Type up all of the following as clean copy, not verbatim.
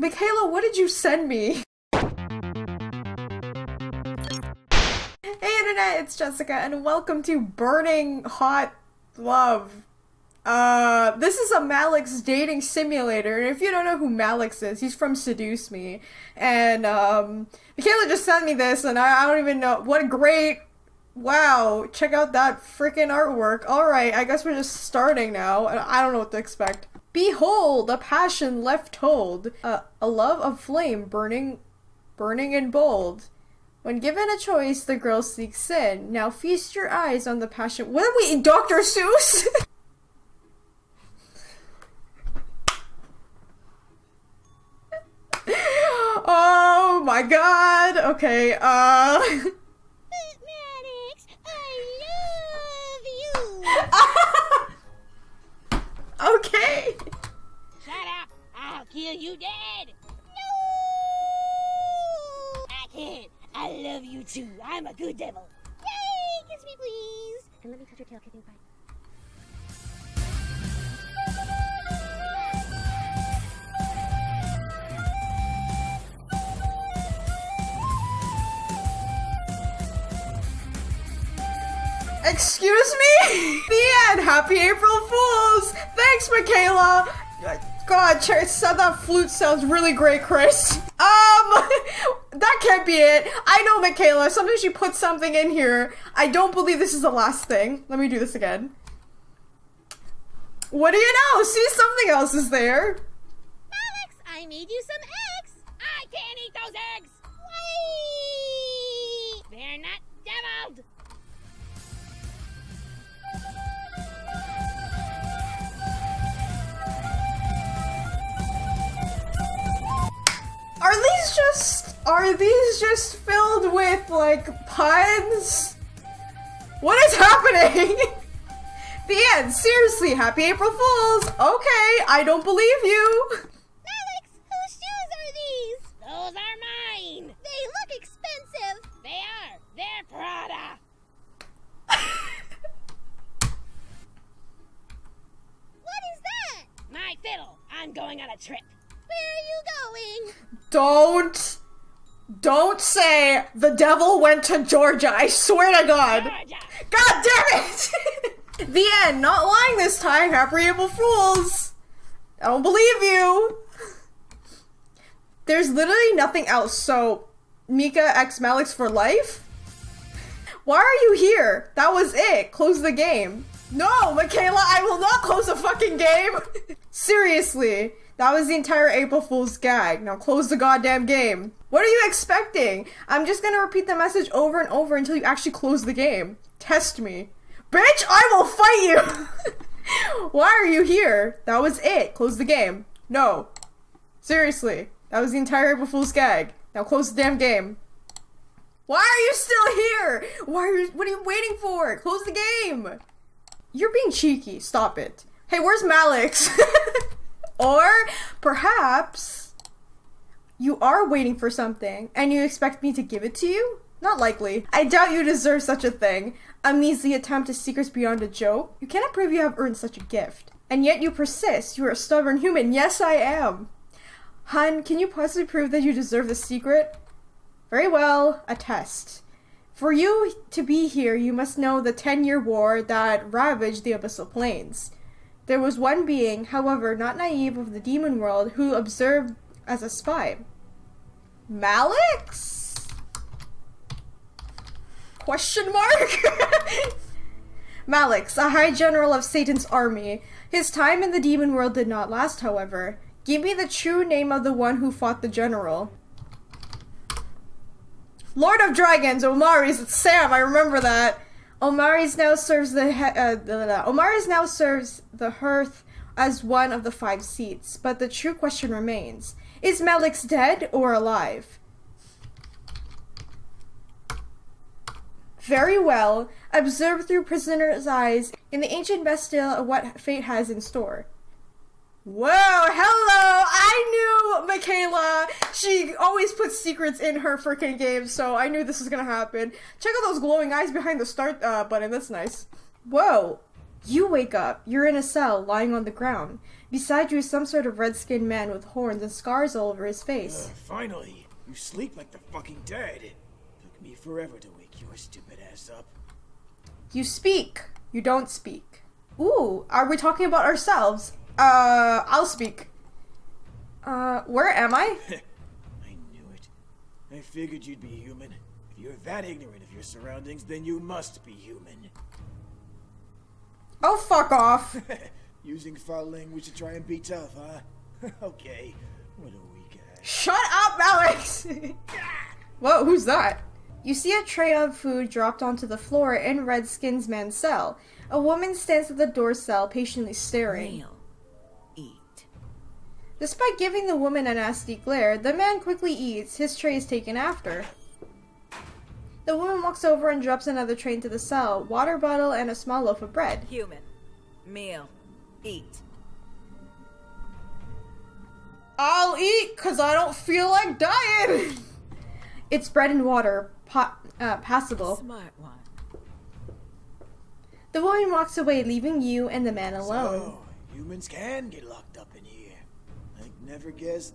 Michaela, what did you send me? Hey internet, it's Jessica and welcome to Burning Hot Love. This is a Malix dating simulator, and if you don't know who Malix is, he's from Seduce Me. And Michaela just sent me this and I don't even know what great. Wow, check out that freaking artwork. Alright, I guess we're just starting now. I don't know what to expect. Behold, a passion left hold, a love of flame burning and bold. When given a choice, the girl seeks sin. Now feast your eyes on the passion. What are we, Dr. Seuss? Oh my god, okay, okay. Shut up! I'll kill you dead. No, I can't. I love you too. I'm a good devil. Yay! Kiss me, please. And let me touch your tail, kicking fine. Excuse me? The end! Happy April Fools! Thanks, Michaela! God, that flute sounds really great, Chris. That can't be it. I know Michaela, sometimes she puts something in here. I don't believe this is the last thing. Let me do this again. What do you know? See, something else is there. Alex, I made you some eggs! I can't eat those eggs! Wait! They're not deviled! Are these just filled with, like, puns? What is happening? The end. Seriously, happy April Fools. Okay, I don't believe you. Alex, whose shoes are these? Those are mine. They look expensive. They are. They're Prada. What is that? My fiddle. I'm going on a trip. Where are you going? Don't say the devil went to Georgia, I swear to God. Georgia. God damn it! The end, not lying this time, happy April Fools! I don't believe you! There's literally nothing else, so Mika x Malix for life? Why are you here? That was it, close the game. No, Michaela, I will not close the fucking game! Seriously. That was the entire April Fool's gag. Now close the goddamn game. What are you expecting? I'm just gonna repeat the message over and over until you actually close the game. Test me. Bitch, I will fight you! Why are you here? That was it. Close the game. No. Seriously. That was the entire April Fool's gag. Now close the damn game. Why are you still here? What are you waiting for? Close the game. You're being cheeky. Stop it. Hey, where's Malix? Or perhaps you are waiting for something and you expect me to give it to you? Not likely. I doubt you deserve such a thing. A measly attempt at secrets beyond a joke. You cannot prove you have earned such a gift. And yet you persist. You are a stubborn human. Yes, I am. Hun, can you possibly prove that you deserve the secret? Very well, a test. For you to be here, you must know the 10-year war that ravaged the Abyssal Plains. There was one being, however, not naive of the demon world, who observed as a spy. Malix? Question mark? Malix, a high general of Satan's army. His time in the demon world did not last, however. Give me the true name of the one who fought the general. Lord of Dragons, Omari's, it's Sam, I remember that. Omari's now serves the Hearth as one of the 5 seats, but the true question remains: is Malix dead or alive? Very well. Observe through prisoner's eyes in the ancient Bastille what fate has in store. Whoa! Hello! I knew Michaela! She always puts secrets in her freaking games, so I knew this was gonna happen. Check out those glowing eyes behind the start button, that's nice. Whoa! You wake up. You're in a cell, lying on the ground. Beside you is some sort of red-skinned man with horns and scars all over his face. Finally! You sleep like the fucking dead. Took me forever to wake your stupid ass up. You speak. You don't speak. Ooh, are we talking about ourselves? I'll speak. Where am I? I knew it. I figured you'd be human. If you're that ignorant of your surroundings, then you must be human. Oh, fuck off. Using foul language to try and be tough, huh? Okay. What a weak ass. Shut up, Alex! Whoa, who's that? You see a tray of food dropped onto the floor in Redskin's man's cell. A woman stands at the door cell, patiently staring. Real. Eat. Despite giving the woman a nasty glare, the man quickly eats. His tray is taken after. The woman walks over and drops another tray into the cell, water bottle, and a small loaf of bread. Human. Meal. Eat. I'll eat, cause I don't feel like dying! It's bread and water. Passable. Smart one. The woman walks away, leaving you and the man alone. So, humans can get locked up in here. I never guessed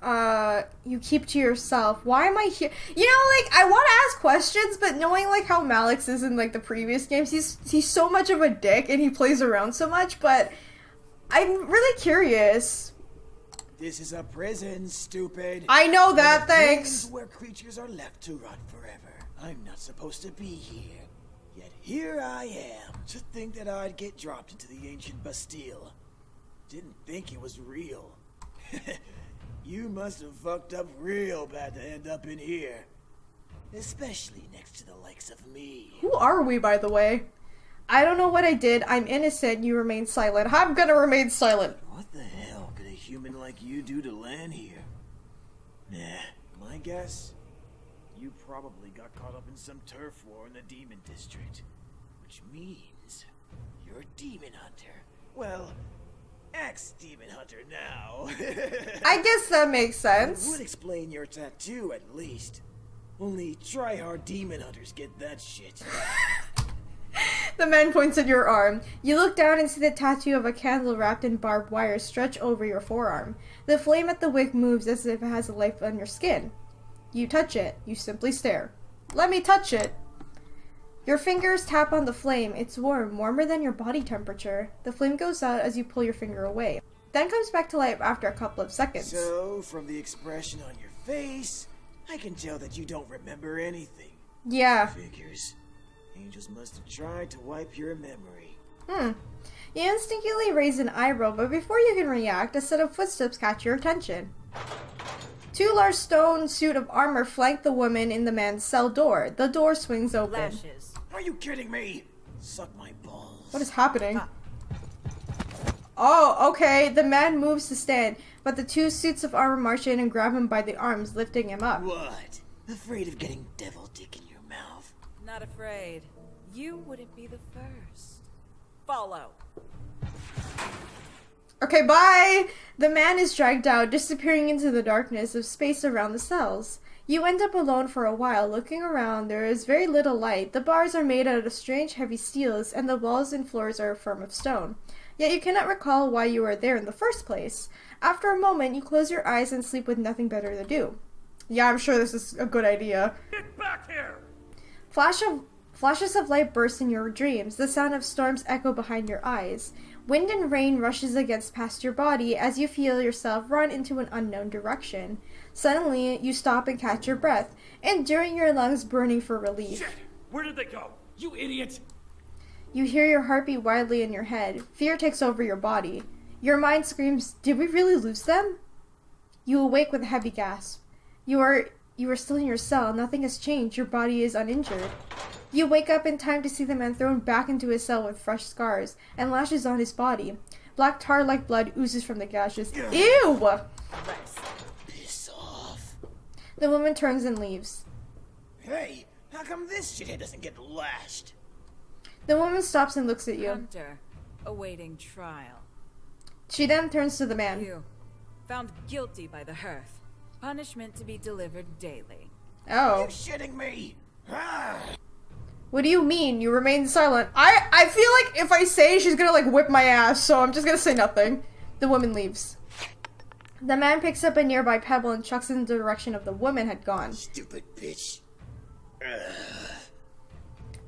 that. You keep to yourself. Why am I here? You know, like, I want to ask questions, but knowing, like, how Malix is in, like, the previous games, he's so much of a dick and he plays around so much, but I'm really curious. This is a prison, stupid. I know that, thanks. Where creatures are left to rot forever. I'm not supposed to be here. Yet here I am. To think that I'd get dropped into the ancient Bastille. Didn't think it was real. You must have fucked up real bad to end up in here. Especially next to the likes of me. Who are we, by the way? I don't know what I did. I'm innocent. You remain silent. I'm gonna remain silent. What the hell could a human like you do to land here? Nah, my guess? You probably got caught up in some turf war in the demon district. Which means you're a demon hunter. Well, ex-demon hunter now. I guess that makes sense. That would explain your tattoo, at least. Only try-hard demon hunters get that shit. The man points at your arm. You look down and see the tattoo of a candle wrapped in barbed wire stretch over your forearm. The flame at the wick moves as if it has a life on your skin. You touch it. You simply stare. Let me touch it. Your fingers tap on the flame. It's warm, warmer than your body temperature. The flame goes out as you pull your finger away, then comes back to life after a couple of seconds. So, from the expression on your face, I can tell that you don't remember anything. Yeah. Figures. Angels must have tried to wipe your memory. You instinctively raise an eyebrow, but before you can react, a set of footsteps catch your attention. Two large stone suit of armor flank the woman in the man's cell door. The door swings open. Lashes. Are you kidding me? Suck my balls. What is happening? Oh, okay. The man moves to stand, but the two suits of armor march in and grab him by the arms, lifting him up. What? Afraid of getting devil dick in your mouth? Not afraid. You wouldn't be the first. Follow. Okay, bye! The man is dragged out, disappearing into the darkness of space around the cells. You end up alone for a while, looking around. There is very little light. The bars are made out of strange heavy steels, and the walls and floors are firm of stone. Yet you cannot recall why you were there in the first place. After a moment, you close your eyes and sleep with nothing better to do. Yeah, I'm sure this is a good idea. Get back here! Flashes of light burst in your dreams. The sound of storms echo behind your eyes. Wind and rain rushes against past your body as you feel yourself run into an unknown direction. Suddenly, you stop and catch your breath, enduring your lungs burning for relief. Shit! Where did they go? You idiot! You hear your heartbeat wildly in your head. Fear takes over your body. Your mind screams, "Did we really lose them?" You awake with a heavy gasp. You are still in your cell. Nothing has changed. Your body is uninjured. You wake up in time to see the man thrown back into his cell with fresh scars and lashes on his body. Black tar like blood oozes from the gashes. Ew! Piss off. The woman turns and leaves. Hey, how come this shithead doesn't get lashed? The woman stops and looks at you. Hunter, awaiting trial. She then turns to the man. You, found guilty by the Hearth. Punishment to be delivered daily. Oh. You're shitting me! Ah! What do you mean? You remain silent. I feel like if I say, she's gonna, like, whip my ass, so I'm just gonna say nothing. The woman leaves. The man picks up a nearby pebble and chucks it in the direction of the woman had gone. Stupid bitch. Ugh.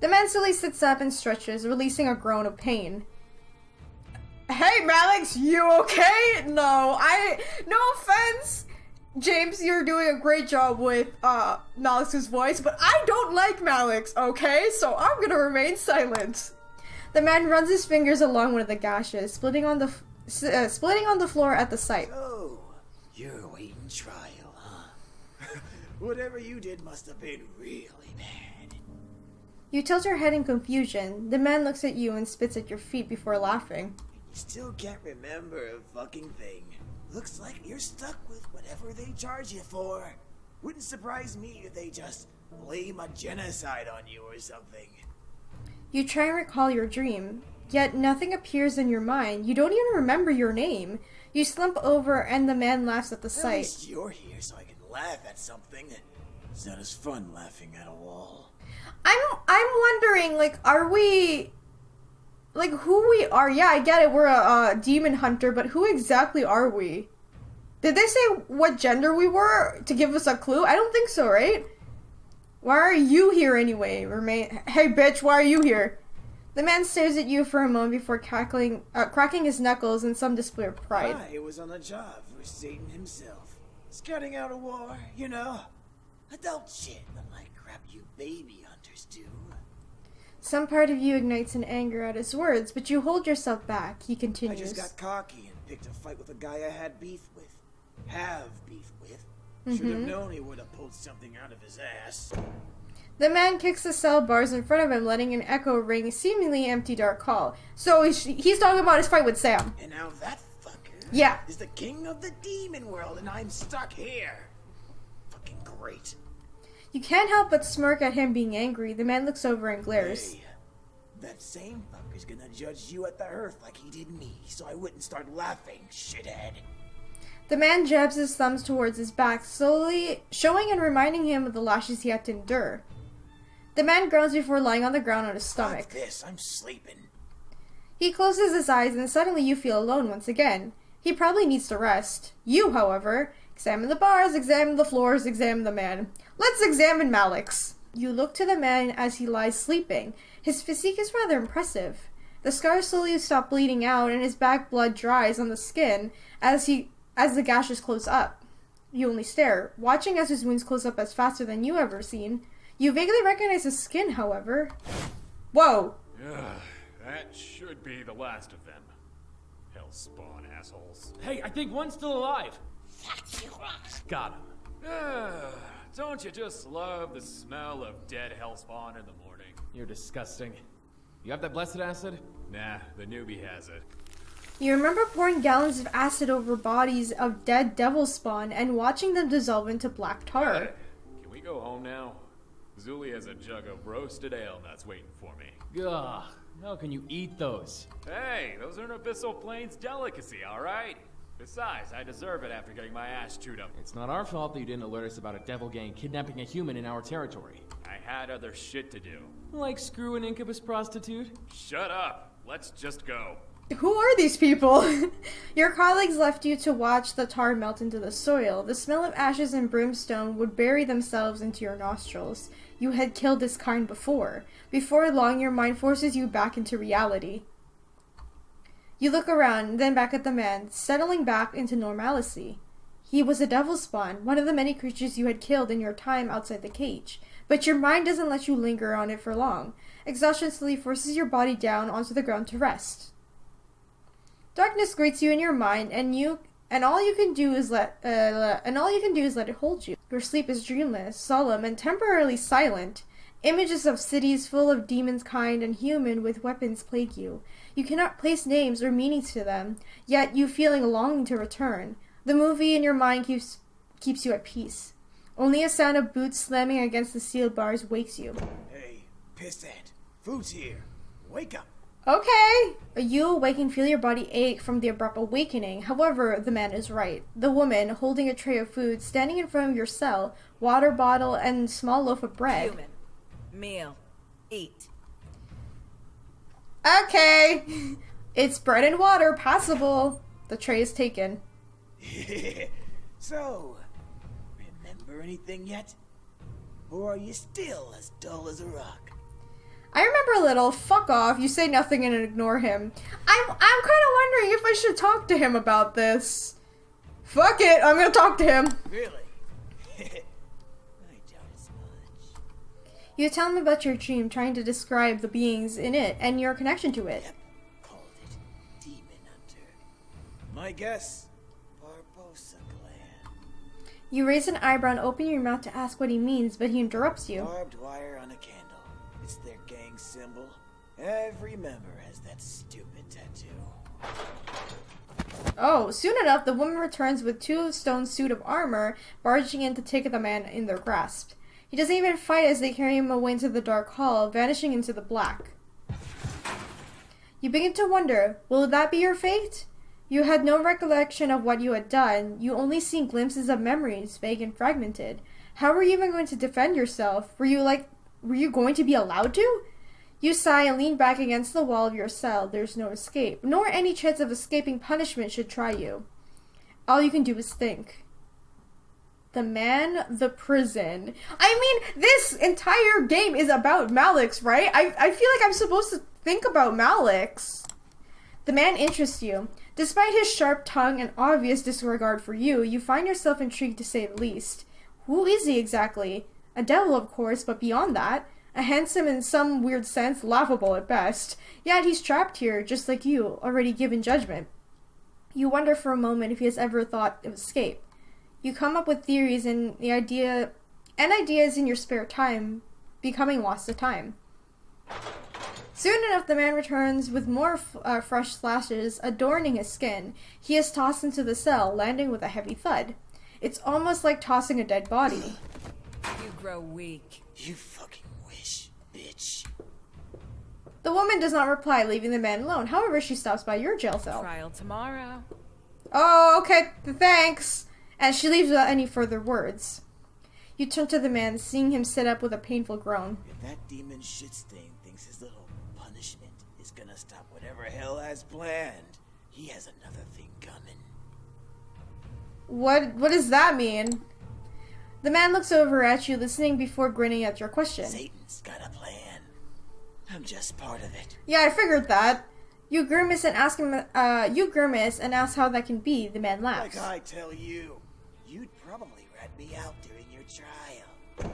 The man slowly sits up and stretches, releasing a groan of pain. Hey, Malix, you okay? No, no offense! James, you're doing a great job with, Malix's voice, but I don't like Malix, okay? So I'm gonna remain silent. The man runs his fingers along one of the gashes, splitting on the floor at the sight. Oh, you're waiting trial, huh? Whatever you did must have been really bad. You tilt your head in confusion. The man looks at you and spits at your feet before laughing. You still can't remember a fucking thing. Looks like you're stuck with whatever they charge you for. Wouldn't surprise me if they just blame a genocide on you or something. You try and recall your dream, yet nothing appears in your mind. You don't even remember your name. You slump over and the man laughs at the sight. At least you're here so I can laugh at something. It's not as fun laughing at a wall. I'm wondering, like, are we... like, who we are? Yeah, I get it, we're a demon hunter, but who exactly are we? Did they say what gender we were to give us a clue? I don't think so, right? Why are you here anyway? Hey, bitch, why are you here? The man stares at you for a moment before cracking his knuckles in some display of pride. I was on a job for Satan himself. Scouting out a war, you know. Adult shit, unlike crap you baby hunters do. Some part of you ignites in anger at his words, but you hold yourself back, he continues. I just got cocky and picked a fight with a guy I had beef with. Should have known he would have pulled something out of his ass. The man kicks the cell bars in front of him, letting an echo ring seemingly empty dark hall. So he's talking about his fight with Sam. And now that fucker is the king of the demon world, and I'm stuck here. Fucking great. You can't help but smirk at him being angry. The man looks over and glares. Hey, that same fucker's gonna judge you at the Hearth like he did me, so I wouldn't start laughing, shithead. The man jabs his thumbs towards his back, slowly showing and reminding him of the lashes he had to endure. The man groans before lying on the ground on his stomach. Fuck this, I'm sleeping. He closes his eyes and suddenly you feel alone once again. He probably needs to rest. You, however, examine the bars, examine the floors, examine the man. Let's examine Malix. You look to the man as he lies sleeping. His physique is rather impressive. The scars slowly stop bleeding out and his back blood dries on the skin as the gashes close up. You only stare, watching as his wounds close up as faster than you ever seen. You vaguely recognize his skin, however. Whoa! Ugh, that should be the last of them. Hell spawn assholes. Hey, I think one's still alive. Got him. Don't you just love the smell of dead hellspawn in the morning? You're disgusting. You have that blessed acid? Nah, the newbie has it. You remember pouring gallons of acid over bodies of dead devil spawn and watching them dissolve into black tar. Right. Can we go home now? Zuli has a jug of roasted ale that's waiting for me. Ugh, how can you eat those? Hey, those are an Abyssal Plains delicacy, alright? Besides, I deserve it after getting my ass chewed up. It's not our fault that you didn't alert us about a devil gang kidnapping a human in our territory. I had other shit to do. Like screw an incubus prostitute? Shut up. Let's just go. Who are these people? Your colleagues left you to watch the tar melt into the soil. The smell of ashes and brimstone would bury themselves into your nostrils. You had killed this kind before. Before long, your mind forces you back into reality. You look around, then back at the man, settling back into normalcy. He was a devil spawn, one of the many creatures you had killed in your time outside the cage. But your mind doesn't let you linger on it for long. Exhaustion slowly forces your body down onto the ground to rest. Darkness greets you in your mind, and all you can do is let it hold you. Your sleep is dreamless, solemn, and temporarily silent. Images of cities full of demons kind and human with weapons plague you. You cannot place names or meanings to them, yet you feeling a longing to return. The movie in your mind keeps you at peace. Only a sound of boots slamming against the steel bars wakes you. Hey, pissant. Food's here. Wake up. Okay. You awaken, feel your body ache from the abrupt awakening. However, the man is right. The woman, holding a tray of food, standing in front of your cell, water bottle, and small loaf of bread. Human. Meal. 8. Okay. It's bread and water, possible. The tray is taken. So, remember anything yet? Or are you still as dull as a rock? I remember a little. Fuck off. You say nothing and ignore him. I'm kind of wondering if I should talk to him about this. Fuck it. I'm going to talk to him. Really? I doubt it's much. You tell him about your dream, trying to describe the beings in it and your connection to it. Yep. Called it Demon Hunter. My guess, Barbosa Clan. You raise an eyebrow and open your mouth to ask what he means, but he interrupts you. Barbed wire on a candle. It's their gang symbol. Every member has that stupid tattoo. Oh, soon enough, the woman returns with 2 stone suit of armor, barging in to take the man in their grasp. He doesn't even fight as they carry him away into the dark hall, vanishing into the black. You begin to wonder, will that be your fate? You had no recollection of what you had done. You only seen glimpses of memories, vague and fragmented. How were you even going to defend yourself? Were you going to be allowed to? You sigh and lean back against the wall of your cell. There's no escape, nor any chance of escaping punishment should try you. All you can do is think. The man, the prison. I mean, this entire game is about Malix, right? I feel like I'm supposed to think about Malix. The man interests you. Despite his sharp tongue and obvious disregard for you, you find yourself intrigued to say the least. Who is he exactly? A devil, of course, but beyond that, a handsome in some weird sense, laughable at best. Yet he's trapped here, just like you, already given judgment. You wonder for a moment if he has ever thought of escape. You come up with theories and ideas in your spare time, becoming lost to time. Soon enough, the man returns with more fresh slashes adorning his skin. He is tossed into the cell, landing with a heavy thud. It's almost like tossing a dead body. You grow weak. You fucking wish, bitch. The woman does not reply, leaving the man alone. However, she stops by your jail cell. Trial tomorrow. Oh, okay, thanks. And she leaves without any further words. You turn to the man, seeing him sit up with a painful groan. If that demon shit stain thinks his little punishment is gonna stop whatever hell has planned, he has another thing coming. What does that mean? The man looks over at you, listening before grinning at your question. Satan's got a plan. I'm just part of it. Yeah, I figured that. You grimace and ask him. You grimace and ask how that can be. The man laughs. Like I tell you, you'd probably rat me out during your trial.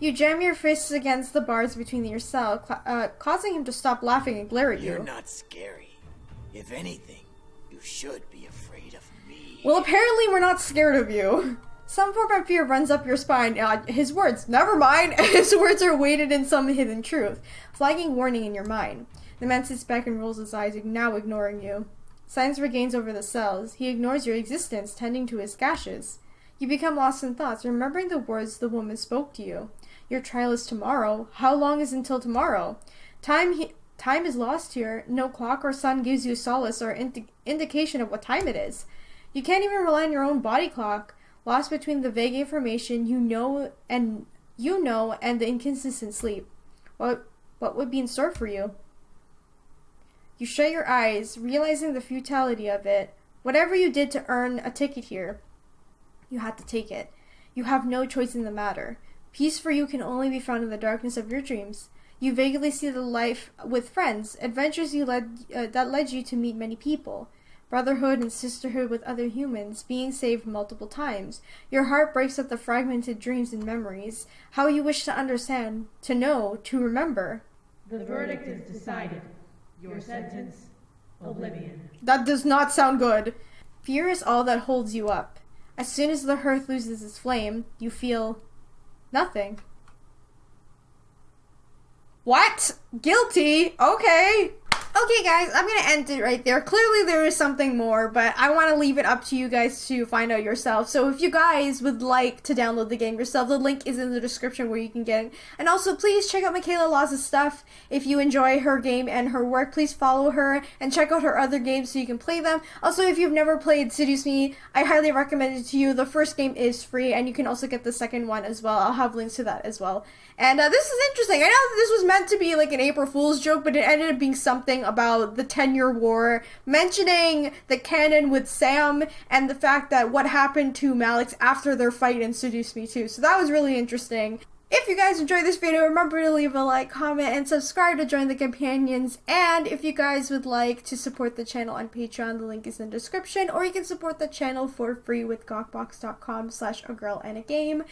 You jam your fists against the bars between your cell, causing him to stop laughing and glare at you. You're not scary. If anything, you should be afraid of me. Well, apparently we're not scared of you. Some form of fear runs up your spine. His words, never mind. His words are weighted in some hidden truth, flagging warning in your mind. The man sits back and rolls his eyes, now ignoring you. Silence regains over the cells. He ignores your existence, tending to his gashes. You become lost in thoughts, remembering the words the woman spoke to you. Your trial is tomorrow. How long is until tomorrow? Time is lost here. No clock or sun gives you solace or indication of what time it is. You can't even rely on your own body clock. Lost between the vague information you know and the inconsistent sleep. What would be in store for you? You shut your eyes, realizing the futility of it. Whatever you did to earn a ticket here, you had to take it. You have no choice in the matter. Peace for you can only be found in the darkness of your dreams. You vaguely see the life with friends, adventures that led you to meet many people. Brotherhood and sisterhood with other humans, being saved multiple times. Your heart breaks at the fragmented dreams and memories. How you wish to understand, to know, to remember. The verdict is decided. Your sentence, oblivion. That does not sound good. Fear is all that holds you up. As soon as the hearth loses its flame, you feel nothing. What? Guilty? Okay. Okay guys, I'm gonna end it right there. Clearly there is something more, but I want to leave it up to you guys to find out yourself. So if you guys would like to download the game yourself, the link is in the description where you can get it. And also please check out Michaela Laws' stuff. If you enjoy her game and her work, please follow her and check out her other games so you can play them. Also, if you've never played Seduce Me, I highly recommend it to you. The first game is free and you can also get the second one as well. I'll have links to that as well. And this is interesting. I know that this was meant to be like an April Fool's joke, but it ended up being something about the 10-year war, mentioning the canon with Sam and the fact that what happened to Malix after their fight in Seduce Me 2. So that was really interesting. If you guys enjoyed this video, remember to leave a like, comment, and subscribe to join the companions. And if you guys would like to support the channel on Patreon, the link is in the description, or you can support the channel for free with gawkbox.com/agirlandagame.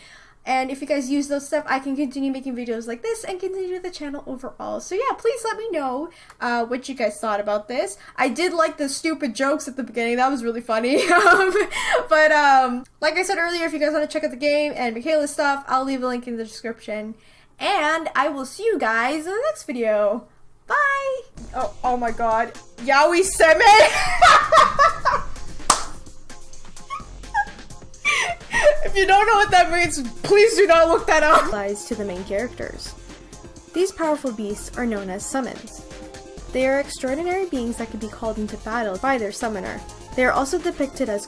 And if you guys use those stuff, I can continue making videos like this and continue the channel overall. So yeah, please let me know what you guys thought about this. I did like the stupid jokes at the beginning. That was really funny. But like I said earlier, if you guys want to check out the game and Michaela's stuff, I'll leave a link in the description. And I will see you guys in the next video. Bye! Oh my god. Yaoi Semen! If you don't know what that means, please do not look that up. Applies to the main characters. These powerful beasts are known as summons. They are extraordinary beings that can be called into battle by their summoner. They are also depicted as